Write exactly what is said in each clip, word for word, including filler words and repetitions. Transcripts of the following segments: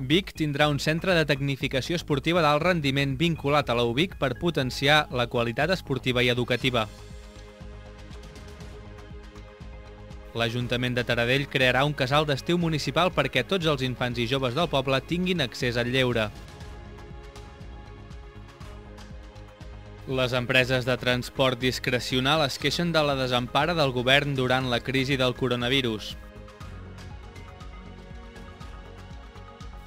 Vic tindrà un centre de tecnificació esportiva d'alt rendiment vinculat a la UVic per potenciar la qualitat esportiva i educativa. L'Ajuntament de Taradell crearà un casal d'estiu municipal perquè tots els infants i joves del poble tinguin accés al lleure. Les empreses de transport discrecional es queixen de la desempara del govern durant la crisi del coronavirus.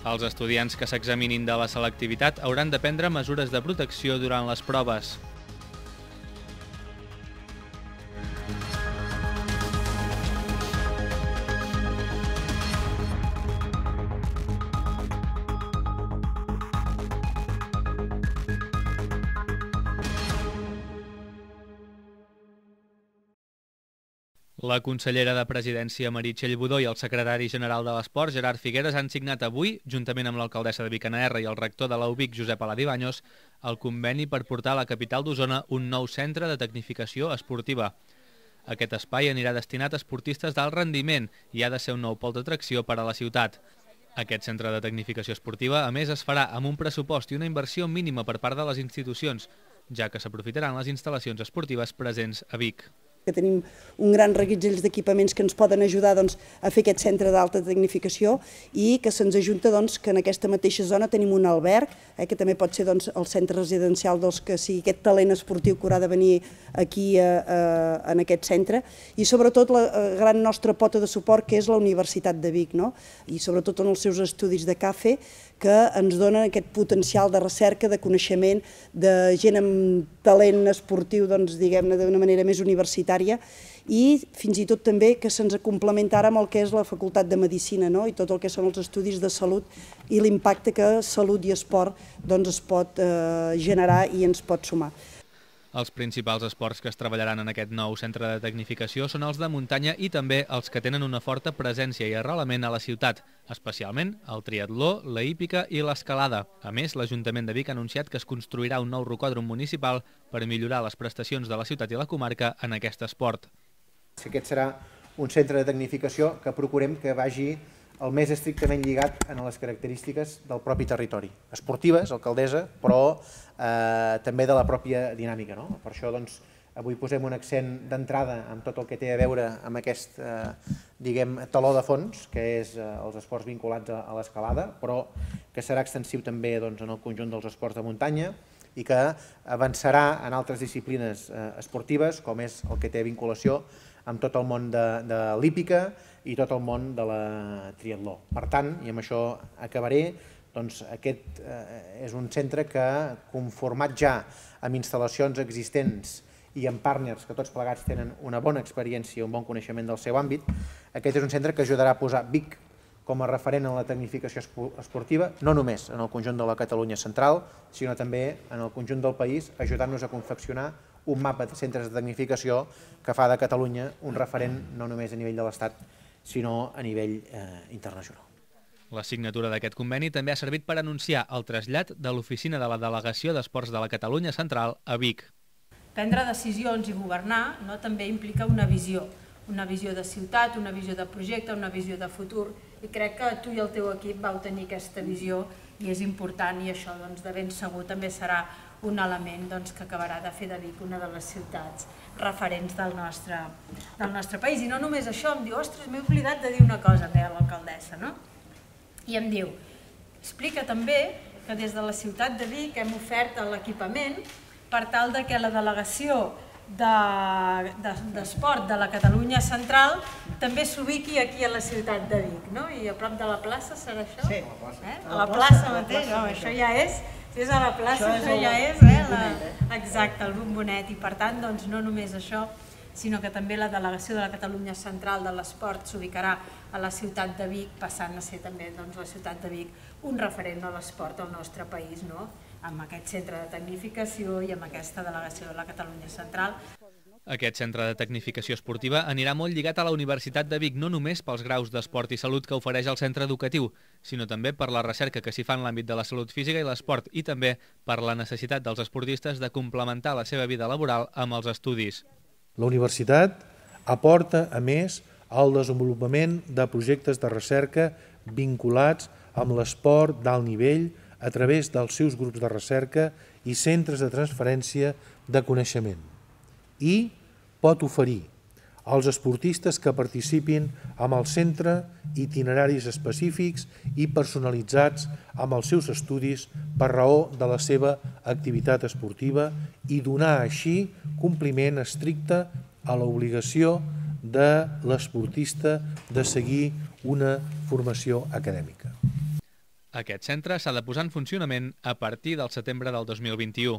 Els estudiants que s'examinin de la selectivitat hauran de prendre mesures de protecció durant les proves. La consellera de Presidència, Maritxell Budó, i el secretari general de l'Esport, Gerard Figueres, han signat avui, juntament amb l'alcaldessa de Vic, Anna Erra, i el rector de la UVic, Josep Aladern, el conveni per portar a la capital d'Osona un nou centre de tecnificació esportiva. Aquest espai anirà destinat a esportistes d'alt rendiment i ha de ser un nou pol d'atracció per a la ciutat. Aquest centre de tecnificació esportiva, a més, es farà amb un pressupost i una inversió mínima per part de les institucions, ja que s'aprofitaran les instal·lacions esportives presents a Vic. Que tenim un gran reguitzell d'equipaments que ens poden ajudar doncs, a fer aquest centre d'alta tecnificació i que se'ns ajunta doncs, que en aquesta mateixa zona tenim un alberg, eh, que també pot ser doncs, el centre residencial dels que sigui aquest talent esportiu que haurà de venir aquí eh, eh, en aquest centre, i sobretot la gran nostra pota de suport que és la Universitat de Vic, no? I sobretot en els seus estudis de CAFE, que ens donen aquest potencial de recerca, de coneixement, de gent amb talent esportiu, doncs, diguem-ne, d'una manera més universitària, i fins i tot també que se'ns complementa ara amb el que és la Facultat de Medicina, no? I tot el que són els estudis de salut i l'impacte que salut i esport doncs, es pot eh, generar i ens pot sumar. Els principals esports que es treballaran en aquest nou centre de tecnificació són els de muntanya i també els que tenen una forta presència i arrelament a la ciutat, especialment el triatló, la hípica i l'escalada. A més, l'Ajuntament de Vic ha anunciat que es construirà un nou rocòdrom municipal per millorar les prestacions de la ciutat i la comarca en aquest esport. Aquest serà un centre de tecnificació que procurem que vagi el més estrictament lligat a les característiques del propi territori. Esportives, alcaldessa, però eh, també de la pròpia dinàmica, no? Per això doncs, avui posem un accent d'entrada amb tot el que té a veure amb aquest eh, diguem, taló de fons, que és eh, els esports vinculats a, a l'escalada, però que serà extensiu també doncs, en el conjunt dels esports de muntanya i que avançarà en altres disciplines eh, esportives, com és el que té vinculació amb tot el món de, de l'hípica i tot el món de la triatló. Per tant, i amb això acabaré, doncs aquest eh, és un centre que, conformat ja amb instal·lacions existents i amb partners que tots plegats tenen una bona experiència i un bon coneixement del seu àmbit, aquest és un centre que ajudarà a posar Vic com a referent en la tecnificació esportiva, no només en el conjunt de la Catalunya central, sinó també en el conjunt del país, ajudant-nos a confeccionar un mapa de centres de tecnificació que fa de Catalunya un referent no només a nivell de l'Estat, sinó a nivell eh, internacional. La signatura d'aquest conveni també ha servit per anunciar el trasllat de l'oficina de la Delegació d'Esports de la Catalunya Central a Vic. Prendre decisions i governar no, també implica una visió, una visió de ciutat, una visió de projecte, una visió de futur, i crec que tu i el teu equip vau tenir aquesta visió i és important, i això doncs, de ben segur també serà un element doncs, que acabarà de fer de Vic una de les ciutats referents del nostre, del nostre país. I no només això, em diu, ostres, m'he oblidat de dir una cosa, em deia l'alcaldessa, no? I em diu, explica també que des de la ciutat de Vic hem ofert l'equipament per tal de que la delegació d'esport de, de, de la Catalunya Central també s'ubiqui aquí a la ciutat de Vic, no? I a prop de la plaça serà això? Sí, a la plaça. Eh? A la plaça mateix, no, això ja és... Si és a la plaça, això ja és, eh? La... Exacte, el bombonet. I per tant, doncs, no només això, sinó que també la delegació de la Catalunya Central de l'Esport s'ubicarà a la ciutat de Vic, passant a ser també doncs, la ciutat de Vic un referent a l'esport al nostre país, no? Amb aquest centre de tecnificació i amb aquesta delegació de la Catalunya Central. Aquest centre de tecnificació esportiva anirà molt lligat a la Universitat de Vic, no només pels graus d'esport i salut que ofereix el centre educatiu, sinó també per la recerca que s'hi fa en l'àmbit de la salut física i l'esport, i també per la necessitat dels esportistes de complementar la seva vida laboral amb els estudis. La universitat aporta, a més, al desenvolupament de projectes de recerca vinculats amb l'esport d'alt nivell a través dels seus grups de recerca i centres de transferència de coneixement. I pot oferir als esportistes que participin amb el centre itineraris específics i personalitzats amb els seus estudis per raó de la seva activitat esportiva i donar així compliment estricte a l'obligació de l'esportista de seguir una formació acadèmica. Aquest centre s'ha de posar en funcionament a partir del setembre del dos mil vint-i-u.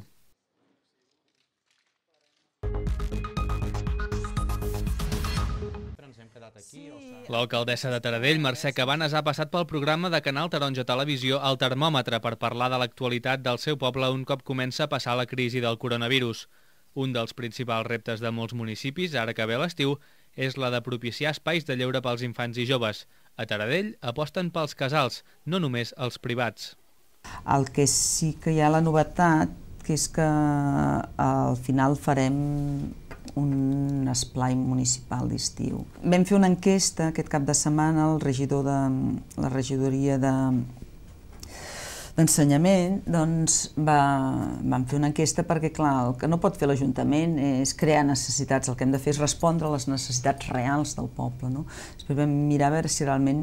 L'alcaldessa de Taradell, Mercè Cabanes, ha passat pel programa de Canal Taronja Televisió al termòmetre per parlar de l'actualitat del seu poble un cop comença a passar la crisi del coronavirus. Un dels principals reptes de molts municipis, ara que ve l'estiu, és la de propiciar espais de lleure pels infants i joves. A Taradell aposten pels casals, no només els privats. El que sí que hi ha la novetat, que és que al final farem un esplai municipal d'estiu. Vam fer una enquesta aquest cap de setmana al regidor de la regidoria d'ensenyament, doncs vam fer una enquesta perquè, clar, el que no pot fer l'Ajuntament és crear necessitats, el que hem de fer és respondre a les necessitats reals del poble, no? Després vam mirar a veure si realment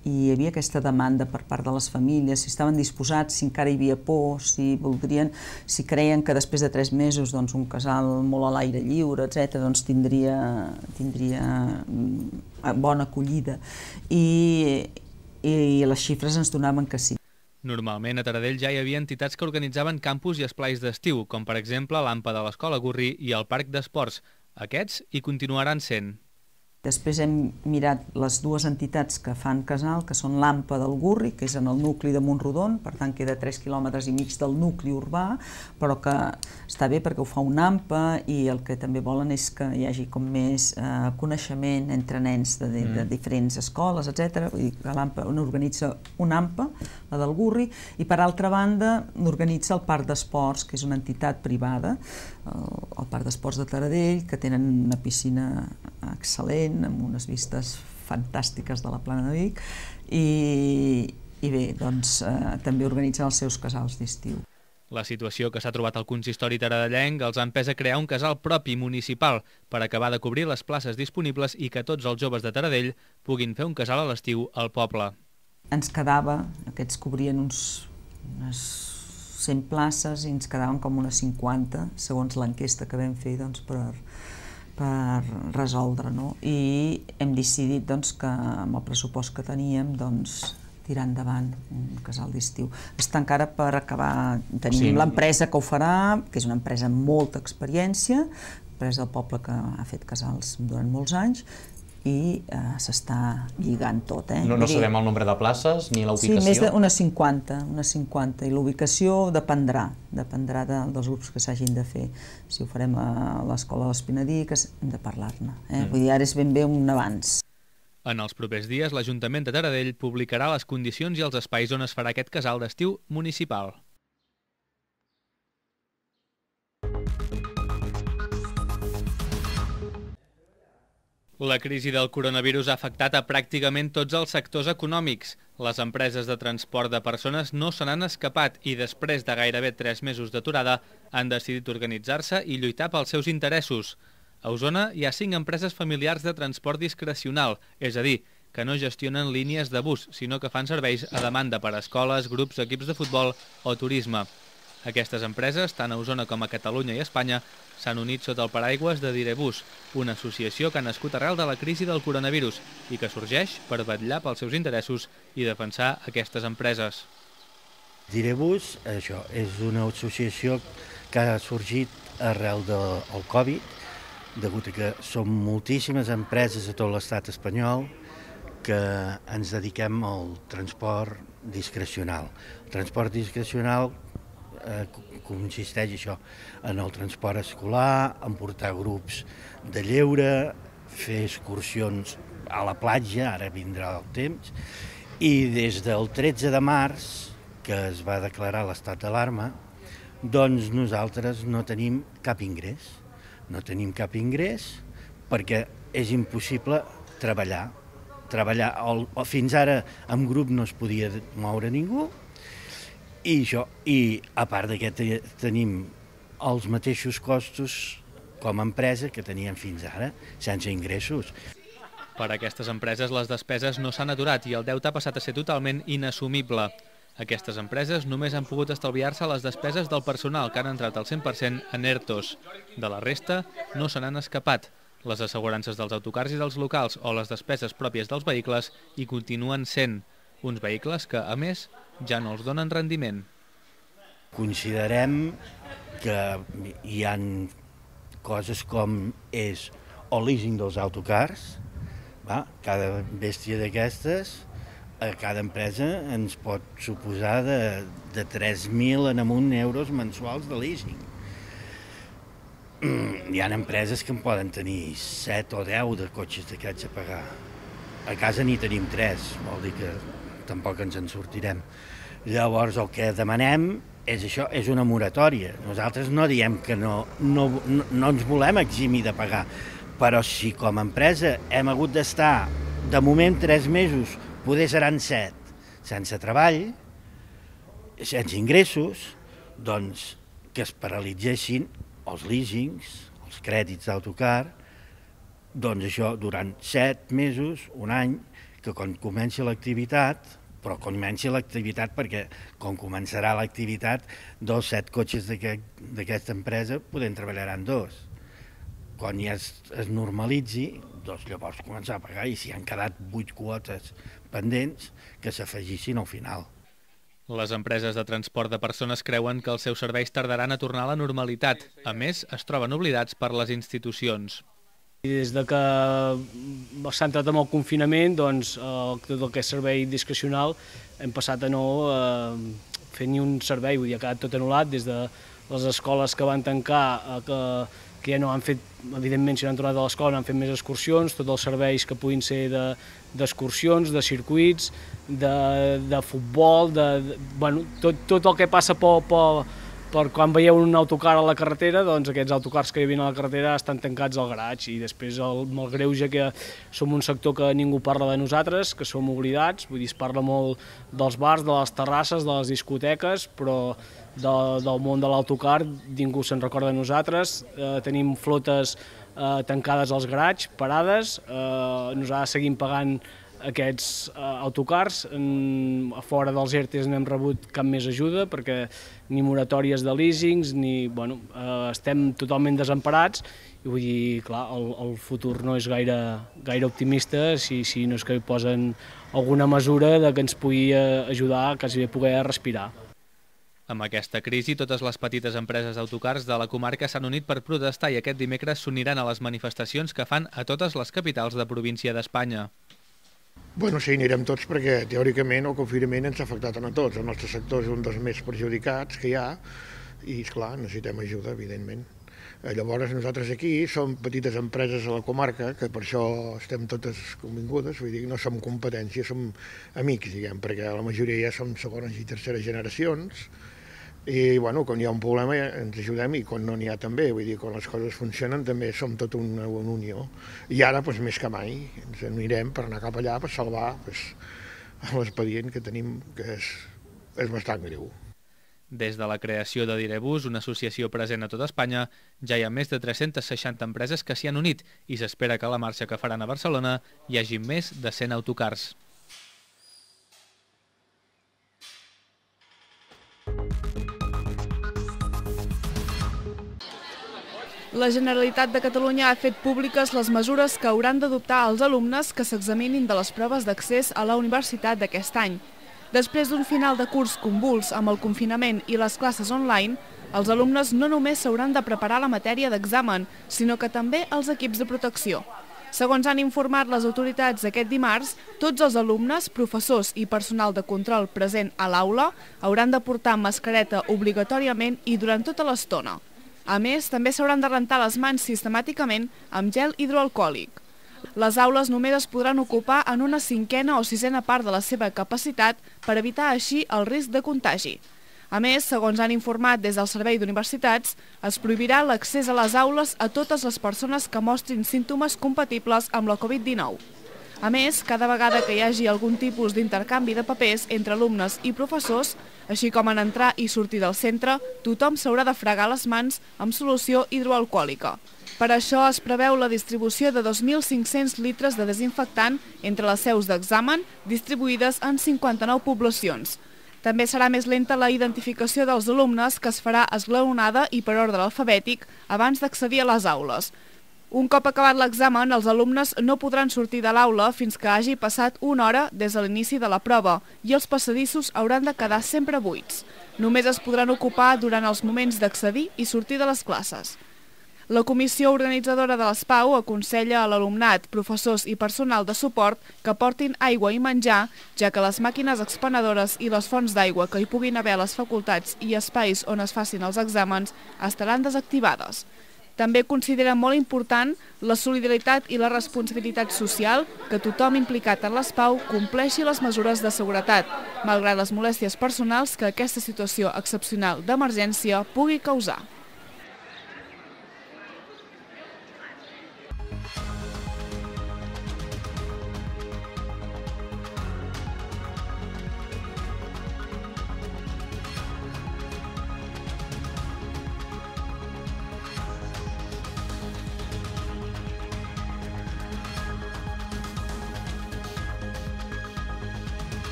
hi havia aquesta demanda per part de les famílies, si estaven disposats, si encara hi havia por, si voldrien, si creien que després de tres mesos doncs, un casal molt a l'aire lliure, etcètera, doncs tindria, tindria bona acollida. I, I les xifres ens donaven que sí. Normalment a Taradell ja hi havia entitats que organitzaven campus i esplais d'estiu, com per exemple l'AMPA de l'Escola Gurri i el Parc d'Esports. Aquests hi continuaran sent. Després hem mirat les dues entitats que fan casal, que són l'AMPA del Gurri, que és en el nucli de Montrodon, per tant queda tres quilòmetres i mig del nucli urbà, però que està bé perquè ho fa un AMPA i el que també volen és que hi hagi com més eh, coneixement entre nens de, de, de diferents escoles, etcètera. Vull dir que l'AMPA organitza un AMPA, la del Gurri, i per altra banda organitza el Parc d'Esports, que és una entitat privada, el Parc d'Esports de Taradell, que tenen una piscina excel·lent, amb unes vistes fantàstiques de la plana de Vic, i, i bé, doncs, eh, també organitzen els seus casals d'estiu. La situació que s'ha trobat al consistori taradellenc els ha empès a crear un casal propi municipal per acabar de cobrir les places disponibles i que tots els joves de Taradell puguin fer un casal a l'estiu al poble. Ens quedava, aquests cobrien uns, unes cent places i ens quedaven com unes cinquanta, segons l'enquesta que vam fer doncs, per, per resoldre, no? I hem decidit doncs, que amb el pressupost que teníem doncs, tirar endavant un casal d'estiu. Està encara per acabar, tenim sí. l'empresa que ho farà, que és una empresa amb molta experiència, empresa del poble que ha fet casals durant molts anys, i eh, s'està lligant tot. Eh? No, no sabem el nombre de places ni la ubicació? Sí, més d'unes cinquanta, unes cinquanta, i la ubicació dependrà, dependrà de, dels grups que s'hagin de fer. Si ho farem a l'escola d'Espinadí, que hem de parlar-ne. Eh? Mm. Vull dir, ara és ben bé un avanç. En els propers dies, l'Ajuntament de Taradell publicarà les condicions i els espais on es farà aquest casal d'estiu municipal. La crisi del coronavirus ha afectat a pràcticament tots els sectors econòmics. Les empreses de transport de persones no se n'han escapat i després de gairebé tres mesos d'aturada han decidit organitzar-se i lluitar pels seus interessos. A Osona hi ha cinc empreses familiars de transport discrecional, és a dir, que no gestionen línies de bus, sinó que fan serveis a demanda per a escoles, grups, equips de futbol o turisme. Aquestes empreses, tant a Osona com a Catalunya i Espanya, s'han unit sota el paraigües de Direbus, una associació que ha nascut arrel de la crisi del coronavirus i que sorgeix per vetllar pels seus interessos i defensar aquestes empreses. Direbus, això, és una associació que ha sorgit arrel del Covid, degut a que són moltíssimes empreses a tot l'estat espanyol que ens dediquem al transport discrecional. El transport discrecional consisteix això, en el transport escolar, en portar grups de lleure, fer excursions a la platja, ara vindrà el temps, i des del tretze de març, que es va declarar l'estat d'alarma, doncs nosaltres no tenim cap ingrés. No tenim cap ingrés perquè és impossible treballar treballar. Fins ara en grup no es podia moure ningú, i jo, i a part d'aquest tenim els mateixos costos com a empresa que teníem fins ara, sense ingressos. Per a aquestes empreses les despeses no s'han aturat i el deute ha passat a ser totalment inassumible. Aquestes empreses només han pogut estalviar-se les despeses del personal que han entrat al cent per cent en ERTOS. De la resta no se n'han escapat. Les assegurances dels autocars i dels locals o les despeses pròpies dels vehicles hi continuen sent. Uns vehicles que, a més, ja no els donen rendiment. Considerem que hi ha coses com és el leasing dels autocars, va? Cada bèstia d'aquestes, a cada empresa ens pot suposar de, de tres mil en amunt euros mensuals de leasing. Hi ha empreses que en poden tenir set o deu de cotxes d'aquests a pagar. A casa n'hi tenim tres, vol dir que tampoc ens en sortirem. Llavors el que demanem és això, és una moratòria. Nosaltres no diem que no, no, no ens volem eximir de pagar, però si com a empresa hem hagut d'estar, de moment, tres mesos, poder seran set, sense treball, sense ingressos, doncs que es paralitzessin els leasings, els crèdits d'autocar, doncs això durant set mesos, un any, que quan comenci l'activitat, però comenci l'activitat perquè quan començarà l'activitat dos, set cotxes d'aquesta empresa podem treballaran dos. Quan ja es, es normalitzi, doncs llavors començar a pagar i si han quedat vuit quotes pendents que s'afegissin al final. Les empreses de transport de persones creuen que els seus serveis tardaran a tornar a la normalitat. A més, es troben oblidats per les institucions. Des de que s'ha entrat en el confinament, doncs, tot el que és servei discrecional hem passat a no fer ni un servei, vull dir, ha quedat tot anul·lat, des de les escoles que van tancar, que, que ja no han fet, evidentment, si no han tornat a l'escola, no han fet més excursions, tots els serveis que puguin ser d'excursions, de, de circuits, de, de futbol, de, de, bueno, tot, tot el que passa per... per Per quan veieu un autocar a la carretera, doncs aquests autocars que hi havia a la carretera estan tancats al garatge i després el, el greuge que som un sector que ningú parla de nosaltres, que som oblidats, vull dir, es parla molt dels bars, de les terrasses, de les discoteques, però de, del món de l'autocar ningú se'n recorda de nosaltres. Eh, tenim flotes eh, tancades als garatges, parades, eh, nosaltres seguim pagant aquests eh, autocars. A fora dels ERTOS n'hem rebut cap més ajuda perquè ni moratòries de leasings, ni, bueno, eh, estem totalment desemparats i vull dir, clar, el, el futur no és gaire, gaire optimista si, si no és que hi posen alguna mesura de que ens pugui ajudar quasi bé a poder respirar. Amb aquesta crisi, totes les petites empreses d'autocars de la comarca s'han unit per protestar i aquest dimecres s'uniran a les manifestacions que fan a totes les capitals de província d'Espanya. Bueno, sí, anirem tots perquè teòricament el confinament ens ha afectat a tots. El nostre sector és un dels més perjudicats que hi ha i, esclar, necessitem ajuda, evidentment. Llavors nosaltres aquí som petites empreses a la comarca, que per això estem totes convingudes, vull dir, no som competència, som amics, diguem, perquè la majoria ja som segones i terceres generacions i, bueno, quan hi ha un problema ens ajudem i quan no n'hi ha també, vull dir, quan les coses funcionen també som tot una bona unió. I ara, doncs, més que mai, ens anirem per anar cap allà per salvar doncs, l'expedient que tenim, que és, és bastant greu. Des de la creació de Direbus, una associació present a tot Espanya, ja hi ha més de tres-centes seixanta empreses que s'hi han unit i s'espera que a la marxa que faran a Barcelona hi hagi més de cent autocars. La Generalitat de Catalunya ha fet públiques les mesures que hauran d'adoptar els alumnes que s'examinin de les proves d'accés a la universitat d'aquest any. Després d'un final de curs convuls amb el confinament i les classes online, els alumnes no només s'hauran de preparar la matèria d'examen, sinó que també els equips de protecció. Segons han informat les autoritats aquest dimarts, tots els alumnes, professors i personal de control present a l'aula hauran de portar mascareta obligatòriament i durant tota l'estona. A més, també s'hauran de rentar les mans sistemàticament amb gel hidroalcohòlic. Les aules només es podran ocupar en una cinquena o sisena part de la seva capacitat per evitar així el risc de contagi. A més, segons han informat des del Servei d'Universitats, es prohibirà l'accés a les aules a totes les persones que mostrin símptomes compatibles amb la Covid dinou. A més, cada vegada que hi hagi algun tipus d'intercanvi de papers entre alumnes i professors, així com en entrar i sortir del centre, tothom s'haurà de fregar les mans amb solució hidroalcohòlica. Per això es preveu la distribució de dos mil cinc-cents litres de desinfectant entre les seus d'examen, distribuïdes en cinquanta-nou poblacions. També serà més lenta la identificació dels alumnes, que es farà esglaonada i per ordre alfabètic abans d'accedir a les aules. Un cop acabat l'examen, els alumnes no podran sortir de l'aula fins que hagi passat una hora des de l'inici de la prova i els passadissos hauran de quedar sempre buits. Només es podran ocupar durant els moments d'accedir i sortir de les classes. La comissió organitzadora de l'ESPAU aconsella a l'alumnat, professors i personal de suport que portin aigua i menjar, ja que les màquines expenedores i les fonts d'aigua que hi puguin haver a les facultats i espais on es facin els exàmens estaran desactivades. També considera molt important la solidaritat i la responsabilitat social que tothom implicat en l'ESPAU compleixi les mesures de seguretat, malgrat les molèsties personals que aquesta situació excepcional d'emergència pugui causar.